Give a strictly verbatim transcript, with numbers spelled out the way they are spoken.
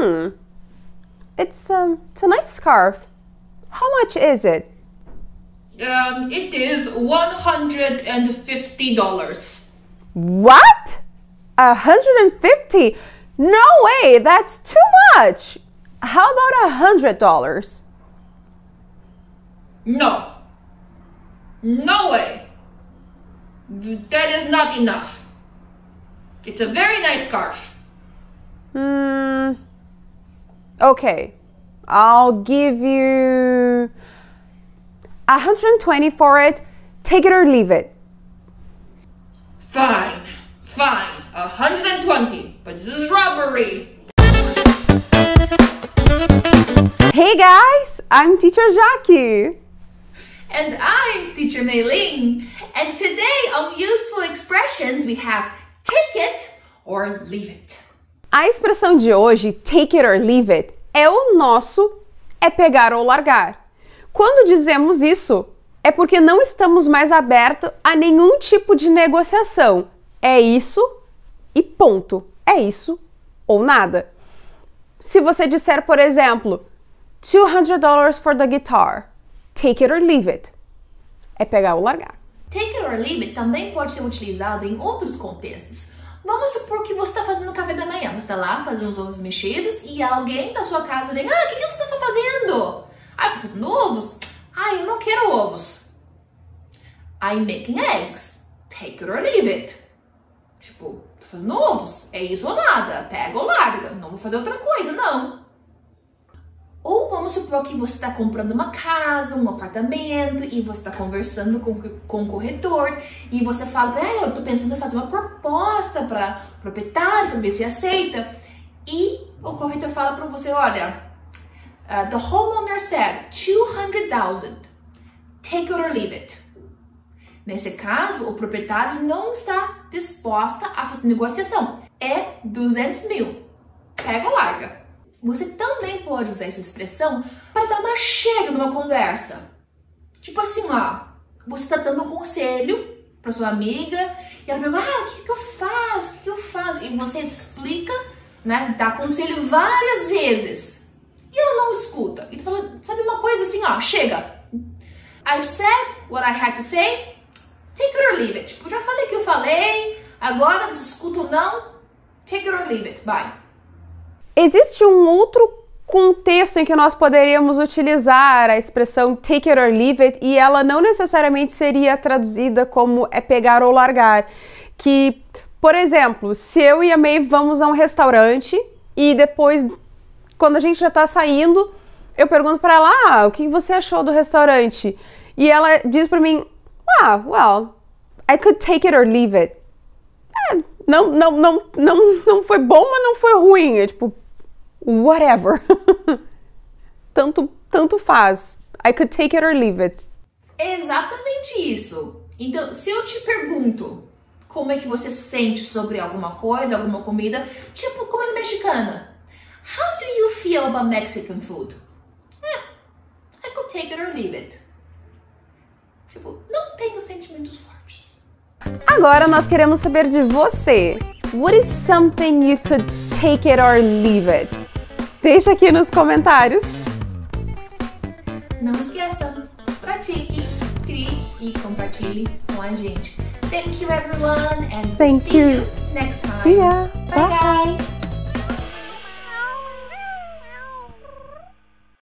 Hmm, it's, um, it's a nice scarf. How much is it? Um, it is one hundred fifty dollars. What? one hundred fifty? No way, that's too much. How about one hundred dollars? No. No way. That is not enough. It's a very nice scarf. Hmm. Okay. I'll give you one hundred twenty for it. Take it or leave it. Fine. Fine. one hundred twenty. But this is robbery. Hey guys, I'm Teacher Jackie. And I'm Teacher Meiling. And today on Useful Expressions we have Take It or Leave It. A expressão de hoje, Take It or Leave It, é o nosso é pegar ou largar. Quando dizemos isso, é porque não estamos mais abertos a nenhum tipo de negociação. É isso e ponto. É isso ou nada. Se você disser, por exemplo, two hundred dollars for the guitar. Take it or leave it. É pegar ou largar. Take it or leave it também pode ser utilizado em outros contextos. Vamos supor que você está fazendo café da manhã. Você está lá fazendo os ovos mexidos e alguém da sua casa vem. Ah, o que, que você está fazendo? Ah, estou fazendo ovos? Ah, eu não quero ovos. I'm making eggs. Take it or leave it. Tipo, estou fazendo ovos. É isso ou nada. Pega ou larga. Não vou fazer outra coisa, não. Ou vamos supor que você está comprando uma casa, um apartamento e você está conversando com, com o corretor e você fala, ah, eu estou pensando em fazer uma proposta para o proprietário, para ver se aceita. E o corretor fala para você, olha, uh, the homeowner said two hundred thousand, take it or leave it. Nesse caso, o proprietário não está disposta a fazer negociação. É duzentos mil, pega ou larga. Você também pode usar essa expressão para dar uma chega numa conversa. Tipo assim, ó, você está dando um conselho para sua amiga e ela pergunta, ah, o que, que eu faço? O que, que eu faço? E você explica, né, dá conselho várias vezes e ela não escuta. E tu fala, sabe uma coisa assim, ó, chega. I've said what I had to say, take it or leave it. Tipo, já falei o que eu falei, agora você escuta ou não, take it or leave it, bye. Existe um outro contexto em que nós poderíamos utilizar a expressão take it or leave it e ela não necessariamente seria traduzida como é pegar ou largar. Que, por exemplo, se eu e a May vamos a um restaurante e depois, quando a gente já está saindo, eu pergunto para ela, ah, o que você achou do restaurante? E ela diz para mim, ah, well, I could take it or leave it. É, não, não, não, não, não foi bom, mas não foi ruim. É tipo, whatever. tanto, tanto faz. I could take it or leave it. É exatamente isso. Então, se eu te pergunto como é que você sente sobre alguma coisa, alguma comida, tipo comida mexicana. How do you feel about Mexican food? Eh, I could take it or leave it. Tipo, não tenho sentimentos fortes. Agora nós queremos saber de você. What is something you could take it or leave it? Deixa aqui nos comentários. Não esqueçam, pratique, crie e compartilhe com a gente. Thank you everyone and Thank see you. you next time. See ya. Bye, Bye. guys.